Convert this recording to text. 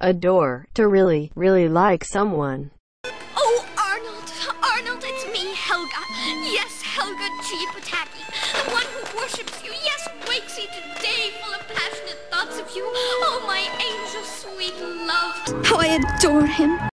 adore, to really, really like someone. Oh, Arnold, Arnold, it's me, Helga. Yes, Helga G. Pataki, the one who worships you, yes, wakes you today full of passionate thoughts of you. Oh, my angel, sweet love. How I adore him.